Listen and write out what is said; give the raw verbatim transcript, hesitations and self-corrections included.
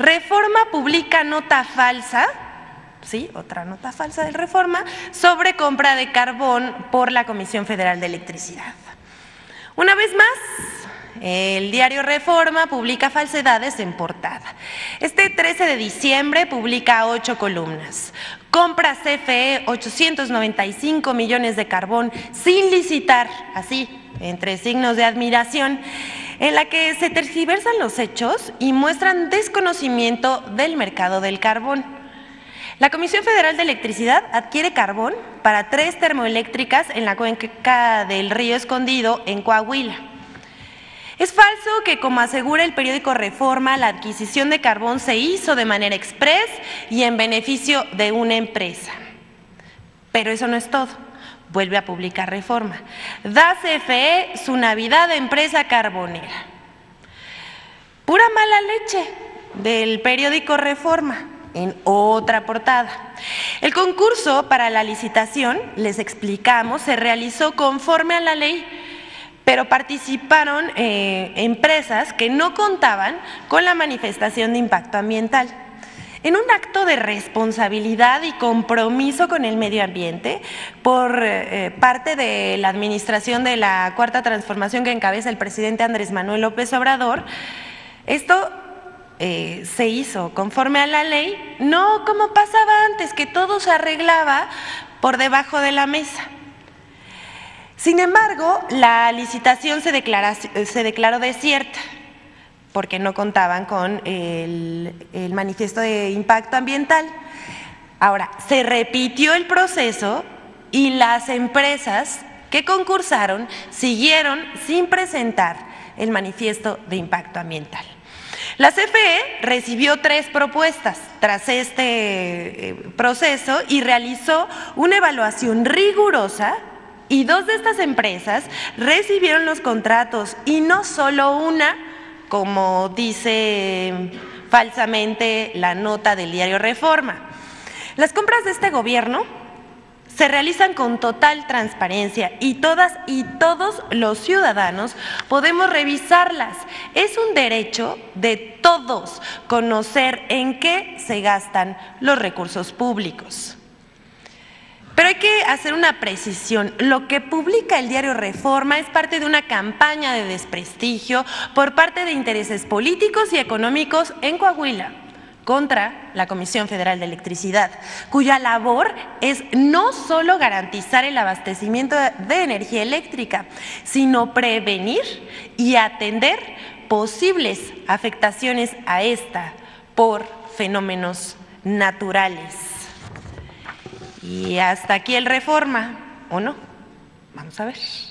Reforma publica nota falsa, sí, otra nota falsa del Reforma, sobre compra de carbón por la Comisión Federal de Electricidad. Una vez más, el diario Reforma publica falsedades en portada. Este trece de diciembre publica ocho columnas. Compra C F E ochocientos noventa y cinco millones de carbón sin licitar, así, entre signos de admiración, en la que se tergiversan los hechos y muestran desconocimiento del mercado del carbón. La Comisión Federal de Electricidad adquiere carbón para tres termoeléctricas en la cuenca del Río Escondido, en Coahuila. Es falso que, como asegura el periódico Reforma, la adquisición de carbón se hizo de manera express y en beneficio de una empresa. Pero eso no es todo. Vuelve a publicar Reforma. Da C F E su Navidad de empresa carbonera. Pura mala leche del periódico Reforma en otra portada. El concurso para la licitación, les explicamos, se realizó conforme a la ley, pero participaron eh, empresas que no contaban con la manifestación de impacto ambiental. En un acto de responsabilidad y compromiso con el medio ambiente por eh, parte de la administración de la Cuarta Transformación que encabeza el presidente Andrés Manuel López Obrador, esto eh, se hizo conforme a la ley, no como pasaba antes, que todo se arreglaba por debajo de la mesa. Sin embargo, la licitación se, declara, se declaró desierta porque no contaban con el, el manifiesto de impacto ambiental. Ahora, se repitió el proceso y las empresas que concursaron siguieron sin presentar el manifiesto de impacto ambiental. La C F E recibió tres propuestas tras este proceso y realizó una evaluación rigurosa, y dos de estas empresas recibieron los contratos, y no solo una, como dice falsamente la nota del diario Reforma. Las compras de este gobierno se realizan con total transparencia y todas y todos los ciudadanos podemos revisarlas. Es un derecho de todos conocer en qué se gastan los recursos públicos. Pero hay que hacer una precisión. Lo que publica el diario Reforma es parte de una campaña de desprestigio por parte de intereses políticos y económicos en Coahuila contra la Comisión Federal de Electricidad, cuya labor es no solo garantizar el abastecimiento de energía eléctrica, sino prevenir y atender posibles afectaciones a esta por fenómenos naturales. Y hasta aquí el Reforma, ¿o no? Vamos a ver.